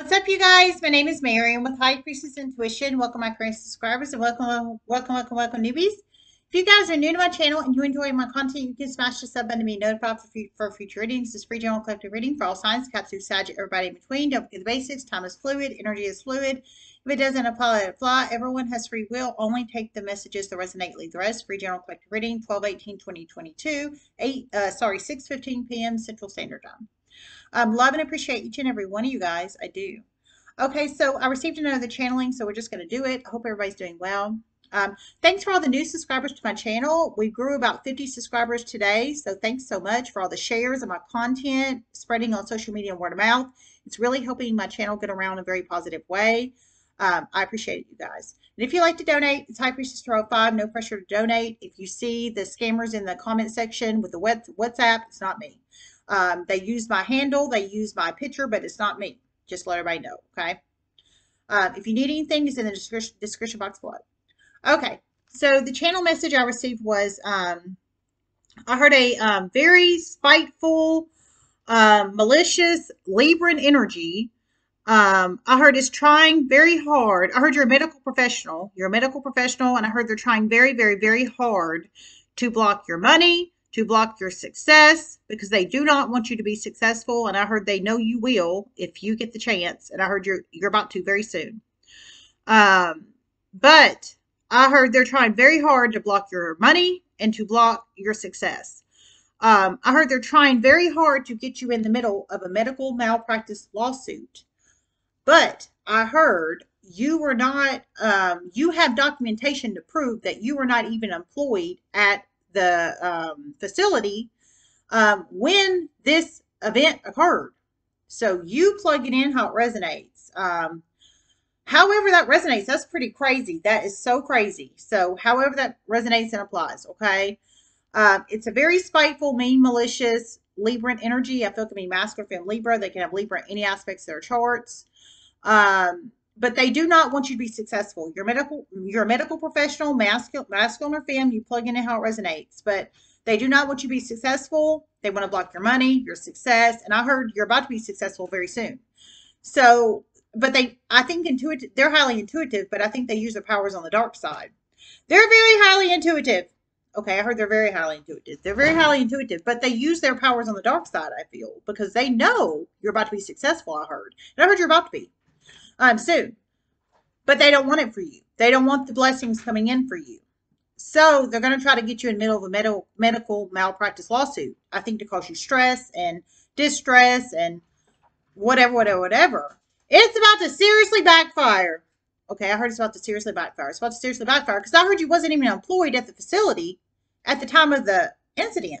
What's up, you guys? My name is Mary. I'm with High Priestess Intuition. Welcome, my current subscribers, and welcome, newbies. If you guys are new to my channel and you enjoy my content, you can smash the sub button to be notified for future readings. This is free general collective reading for all signs, Capsule, Sag, everybody in between. Don't forget the basics. Time is fluid. Energy is fluid. If it doesn't apply, let it fly. Everyone has free will. Only take the messages that resonate. Leave the rest. Free general collective reading, 12/18/2022, 6:15 p.m. Central Standard Time. Love and appreciate each and every one of you guys. I do. Okay, so I received another channeling, so we're just going to do it. I hope everybody's doing well. Thanks for all the new subscribers to my channel. We grew about 50 subscribers today, so thanks so much for all the shares of my content, spreading on social media and word of mouth. It's really helping my channel get around in a very positive way. I appreciate you guys. And if you'd like to donate, it's High Priestess 05. No pressure to donate. If you see the scammers in the comment section with the WhatsApp, it's not me. They use my handle, they use my picture, but it's not me. Just let everybody know, okay? If you need anything, it's in the description box below. Okay, so the channel message I received was, I heard a very spiteful, malicious Libran energy. I heard it's trying very hard. I heard you're a medical professional. You're a medical professional, and I heard they're trying very, very, very hard to block your money, to block your success, because they do not want you to be successful. And I heard they know you will if you get the chance. And I heard you're about to very soon. But I heard they're trying very hard to block your money and to block your success. I heard they're trying very hard to get you in the middle of a medical malpractice lawsuit. But I heard you were not, you have documentation to prove that you were not even employed at the facility when this event occurred. So you plug it in how it resonates. However that resonates, that's pretty crazy. That is so crazy. So however that resonates and applies, okay? It's a very spiteful, mean, malicious Libran energy. I feel it can be masculine, feminine, Libra. They can have Libra in any aspects of their charts. But they do not want you to be successful. You're a medical professional, masculine or femme. You plug in how it resonates. But they do not want you to be successful. They want to block your money, your success. And I heard you're about to be successful very soon. So, but they, I think intuitive, they're highly intuitive, but I think they use their powers on the dark side. They're very highly intuitive. Okay, I heard they're very highly intuitive. They're very highly intuitive, but they use their powers on the dark side, I feel, because they know you're about to be successful, I heard. And I heard you're about to be. Soon, but they don't want it for you. They don't want the blessings coming in for you. So they're going to try to get you in the middle of a medical malpractice lawsuit. I think to cause you stress and distress and whatever. It's about to seriously backfire. Okay, I heard it's about to seriously backfire. It's about to seriously backfire because I heard you wasn't even employed at the facility at the time of the incident.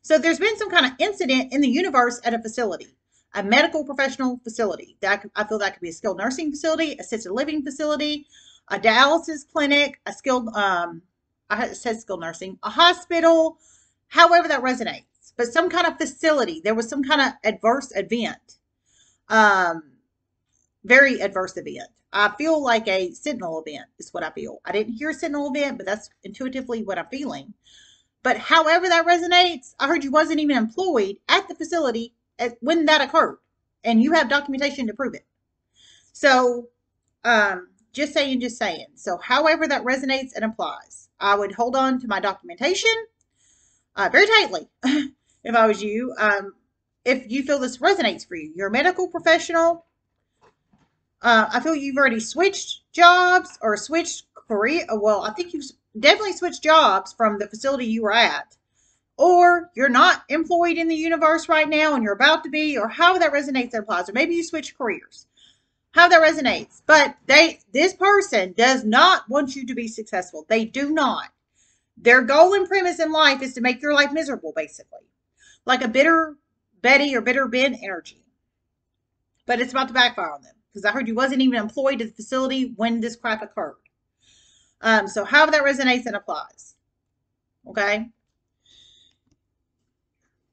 So there's been some kind of incident in the universe at a facility. A medical professional facility. I feel that could be a skilled nursing facility, assisted living facility, a dialysis clinic, a skilled, I said skilled nursing, a hospital, however that resonates. But some kind of facility. There was some kind of adverse event. Very adverse event. I feel like a sentinel event is what I feel. I didn't hear sentinel event, but that's intuitively what I'm feeling. But however that resonates, I heard you wasn't even employed at the facility when that occurred, and you have documentation to prove it. So just saying. So however that resonates and applies, I would hold on to my documentation very tightly if I was you. If you feel this resonates for you, you're a medical professional. I feel you've already switched jobs or switched career. Well, I think you've definitely switched jobs from the facility you were at. Or you're not employed in the universe right now and you're about to be, or how that resonates and applies. Or maybe you switch careers. How that resonates. But this person does not want you to be successful. They do not. Their goal and premise in life is to make your life miserable, basically. Like a bitter Betty or bitter Ben energy. But it's about to backfire on them. Because I heard you wasn't even employed at the facility when this crap occurred. So how that resonates and applies. Okay?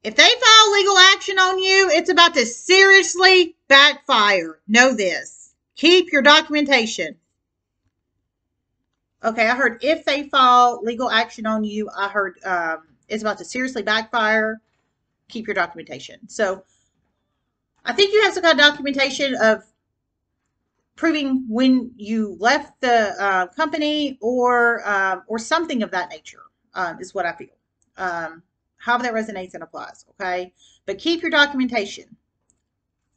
If they file legal action on you, it's about to seriously backfire. Know this. Keep your documentation. Okay, I heard if they file legal action on you, I heard it's about to seriously backfire. Keep your documentation. So, I think you have some kind of documentation of proving when you left the company or something of that nature is what I feel. However that resonates and applies, okay? But keep your documentation.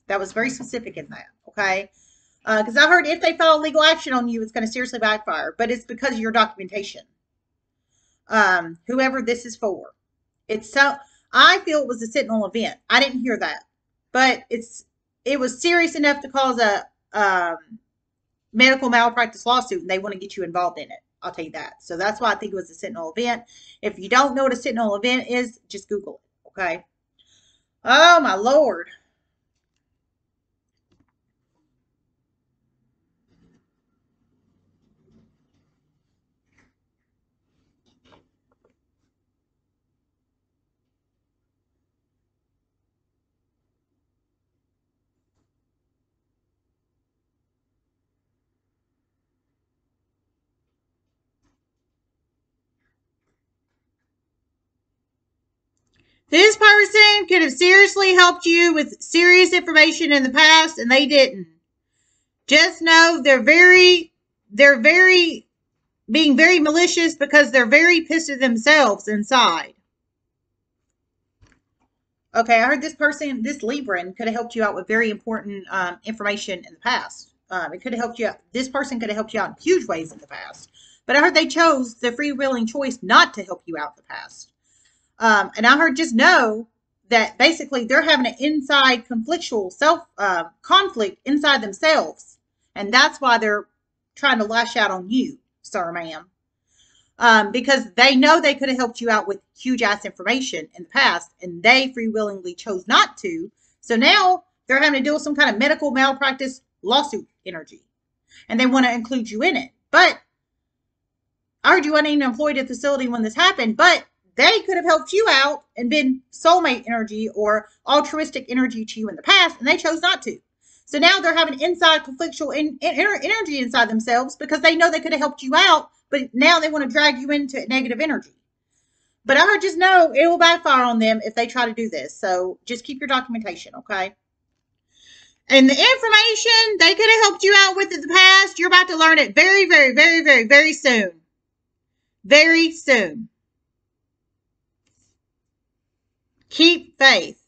That was very specific in that, okay? Because I heard if they file legal action on you, it's going to seriously backfire. But it's because of your documentation. Whoever this is for. It's so, I feel it was a sentinel event. I didn't hear that. But it was serious enough to cause a medical malpractice lawsuit, and they want to get you involved in it. I'll tell you that. So that's why I think it was a sentinel event. If you don't know what a sentinel event is, just Google it, okay? Oh, my Lord. This person could have seriously helped you with serious information in the past, and they didn't. Just know they're being very malicious because they're very pissed at themselves inside. Okay, I heard this person, this Libran, could have helped you out with very important information in the past. It could have helped you out. This person could have helped you out in huge ways in the past. But I heard they chose the free-willing choice not to help you out in the past. And I heard just know that basically they're having an inside conflictual conflict inside themselves. And that's why they're trying to lash out on you, sir, ma'am. Because they know they could have helped you out with huge ass information in the past, and they free willingly chose not to. So now they're having to deal with some kind of medical malpractice lawsuit energy. And they want to include you in it. But I heard you weren't even employed at the facility when this happened, but they could have helped you out and been soulmate energy or altruistic energy to you in the past, and they chose not to. So now they're having inside conflictual energy inside themselves because they know they could have helped you out, but now they want to drag you into negative energy. But I heard just know it will backfire on them if they try to do this. So just keep your documentation, okay? And the information they could have helped you out with in the past, you're about to learn it very, very, very, very, very soon. Very soon. Keep faith.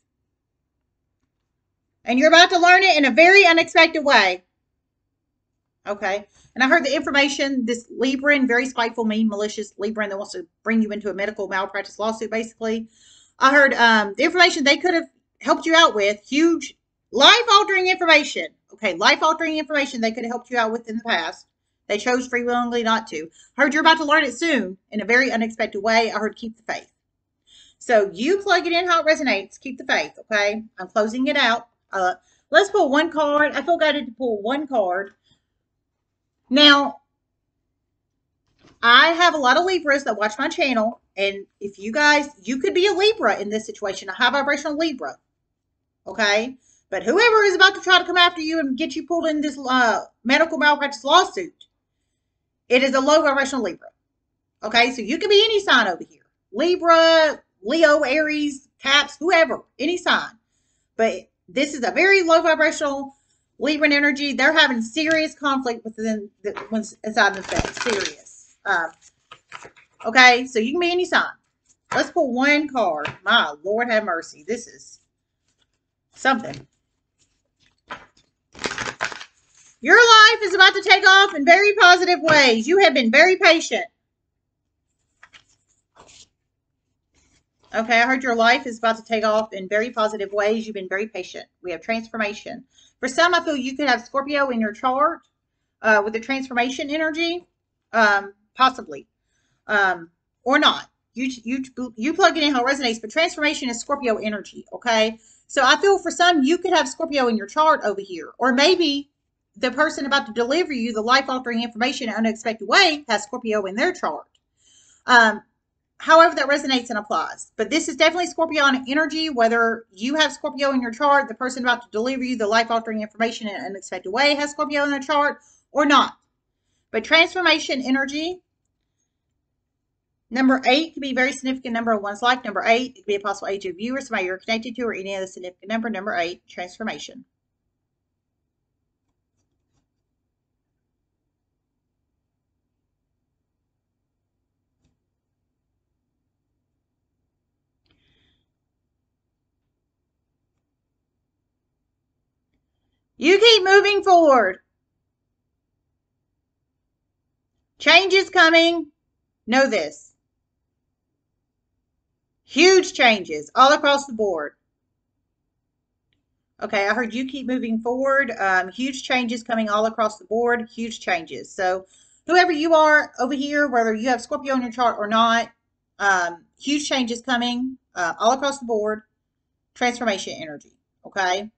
And you're about to learn it in a very unexpected way. Okay. And I heard the information, this Libran, very spiteful, mean, malicious Libran that wants to bring you into a medical malpractice lawsuit, basically. I heard the information they could have helped you out with, huge life-altering information. Okay, life-altering information they could have helped you out with in the past. They chose free willingly not to. I heard you're about to learn it soon in a very unexpected way. I heard keep the faith. So you plug it in how it resonates. Keep the faith, okay? I'm closing it out. Let's pull one card. I feel guided to pull one card. Now, I have a lot of Libras that watch my channel. And if you guys, you could be a Libra in this situation, a high vibrational Libra, okay? But whoever is about to try to come after you and get you pulled in this medical malpractice lawsuit, it is a low vibrational Libra, okay? So you could be any sign over here. Libra, Leo, Aries, Caps, whoever, any sign. But this is a very low vibrational Libran energy. They're having serious conflict within the ones inside themselves. Serious. Okay, so you can be any sign. Let's pull one card. My Lord have mercy. This is something. Your life is about to take off in very positive ways. You have been very patient. Okay, I heard your life is about to take off in very positive ways. You've been very patient. We have transformation. For some, I feel you could have Scorpio in your chart with the transformation energy, possibly, or not. You plug it in how it resonates, but transformation is Scorpio energy, okay? So I feel for some, you could have Scorpio in your chart over here, or maybe the person about to deliver you the life-altering information in an unexpected way has Scorpio in their chart. However that resonates and applies. But this is definitely Scorpionic energy, whether you have Scorpio in your chart, the person about to deliver you the life-altering information in an unexpected way has Scorpio in their chart, or not. But transformation energy, number 8 can be a very significant number in one's life. Number 8, it could be a possible age of you or somebody you're connected to or any other significant number. Number 8, transformation. You keep moving forward. Change is coming. Know this. Huge changes all across the board. Okay, I heard you keep moving forward. Huge changes coming all across the board. Huge changes. So whoever you are over here, whether you have Scorpio on your chart or not, huge changes coming all across the board. Transformation energy. Okay,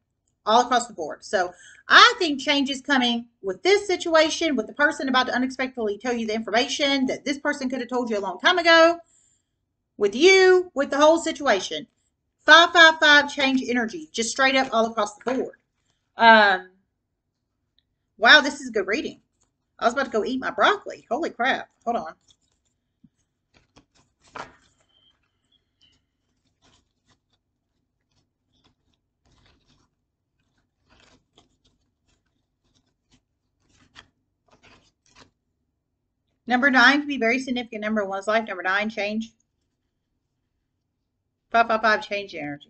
all across the board. So I think change is coming with this situation, with the person about to unexpectedly tell you the information that this person could have told you a long time ago, with you, with the whole situation. 555 change energy, just straight up all across the board. Wow, this is good reading. I was about to go eat my broccoli. Holy crap. Hold on. Number 9 can be a very significant number in one's life. Number 9, change. 555, change energy.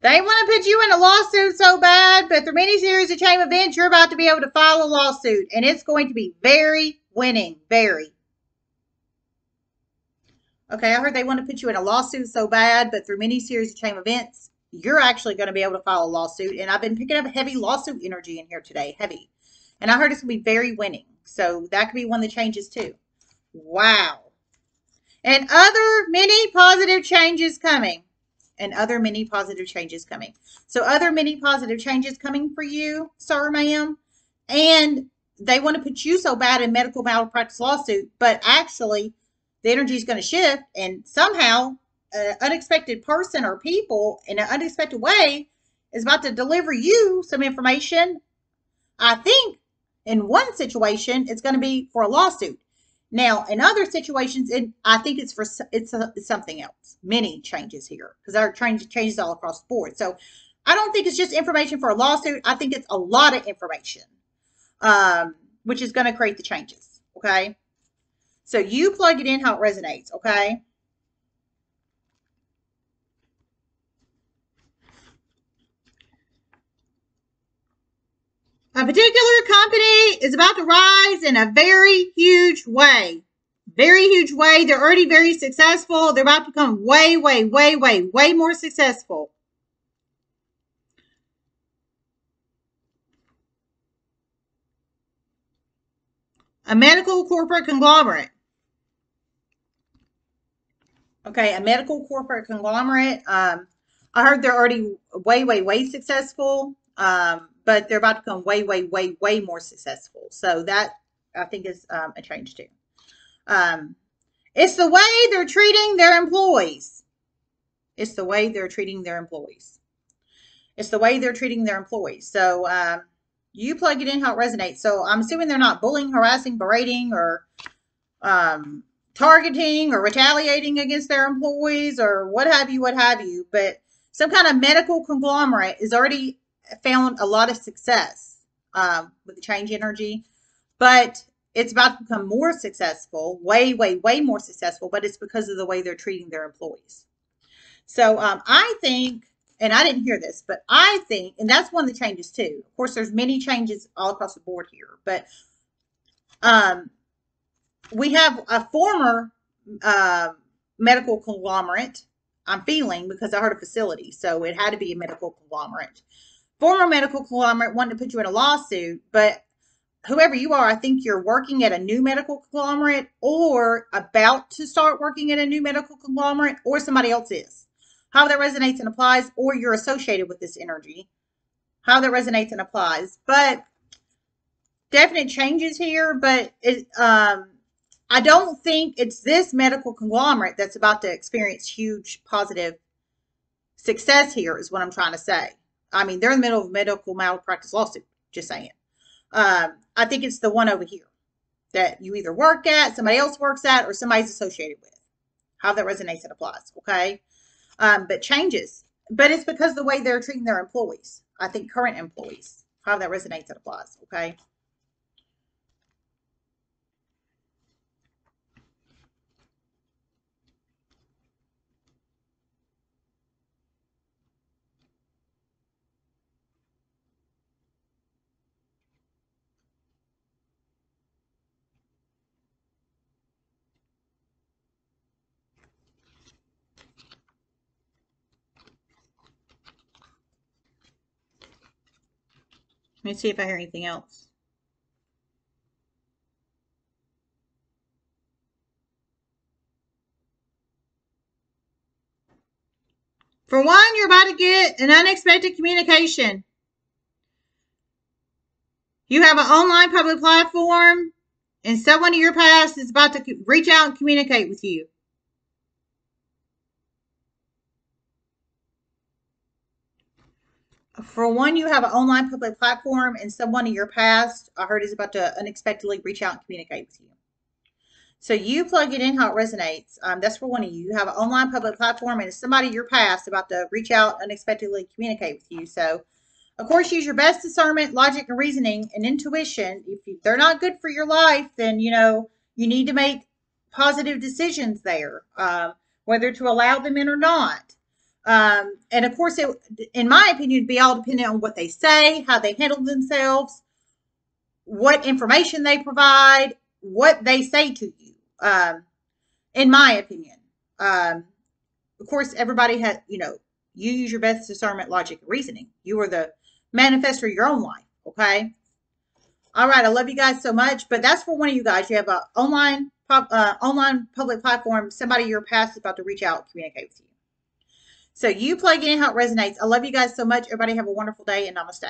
They want to put you in a lawsuit so bad, but through many series of chain events, you're about to be able to file a lawsuit, and it's going to be very winning, very. Okay, I heard they want to put you in a lawsuit so bad, but through many series of chain events, you're actually going to be able to file a lawsuit, and I've been picking up heavy lawsuit energy in here today, heavy. And I heard it's going to be very winning, so that could be one of the changes too. Wow. And other many positive changes coming. And other many positive changes coming. So other many positive changes coming for you, sir, ma'am. And they want to put you so bad in medical malpractice lawsuit, but actually the energy is going to shift, and somehow an unexpected person or people in an unexpected way is about to deliver you some information. I think in one situation, it's going to be for a lawsuit. Now, in other situations, I think it's for something else. Many changes here because there are changes all across the board. So I don't think it's just information for a lawsuit. I think it's a lot of information, which is going to create the changes, okay? So you plug it in how it resonates, okay? A particular company is about to rise in a very huge way. Very huge way. They're already very successful. They're about to become way, way, way, way, way more successful. A medical corporate conglomerate. Okay, a medical corporate conglomerate. I heard they're already way, way, way successful. But they're about to become way, way, way, way more successful. So that, I think, is a change too. It's the way they're treating their employees. It's the way they're treating their employees. It's the way they're treating their employees. So you plug it in how it resonates. So I'm assuming they're not bullying, harassing, berating, or targeting or retaliating against their employees or what have you. But some kind of medical conglomerate is already found a lot of success with the change energy, but it's about to become more successful, way, way, way more successful, but it's because of the way they're treating their employees. So I think, and I didn't hear this, but I think, and that's one of the changes too. Of course, there's many changes all across the board here, but we have a former medical conglomerate, I'm feeling, because I heard a facility, so it had to be a medical conglomerate. Former medical conglomerate wanted to put you in a lawsuit, but whoever you are, I think you're working at a new medical conglomerate or about to start working at a new medical conglomerate, or somebody else is. How that resonates and applies, or you're associated with this energy. How that resonates and applies. But definite changes here, but I don't think it's this medical conglomerate that's about to experience huge positive success here is what I'm trying to say. I mean, they're in the middle of a medical malpractice lawsuit, just saying. I think it's the one over here that you either work at, somebody else works at, or somebody's associated with. How that resonates and applies, okay? but changes. But it's because the way they're treating their employees. I think current employees, how that resonates and applies. Okay. Let me see if I hear anything else. For one, you're about to get an unexpected communication. You have an online public platform, and someone in your past is about to reach out and communicate with you. For one, you have an online public platform, and someone in your past, I heard, is about to unexpectedly reach out and communicate with you. So you plug it in how it resonates. That's for one of you. You have an online public platform, and it's somebody in your past about to reach out, unexpectedly communicate with you. So, of course, use your best discernment, logic, and reasoning, and intuition. If they're not good for your life, then, you know, you need to make positive decisions there, whether to allow them in or not. And of course, it, in my opinion, would be all dependent on what they say, how they handle themselves, what information they provide, what they say to you, in my opinion. Of course, everybody has, you know, you use your best discernment, logic, and reasoning. You are the manifester of your own life, okay? All right, I love you guys so much, but that's for one of you guys. You have an online public platform. Somebody in your past is about to reach out and communicate with you. So you plug in how it resonates. I love you guys so much. Everybody have a wonderful day, and namaste.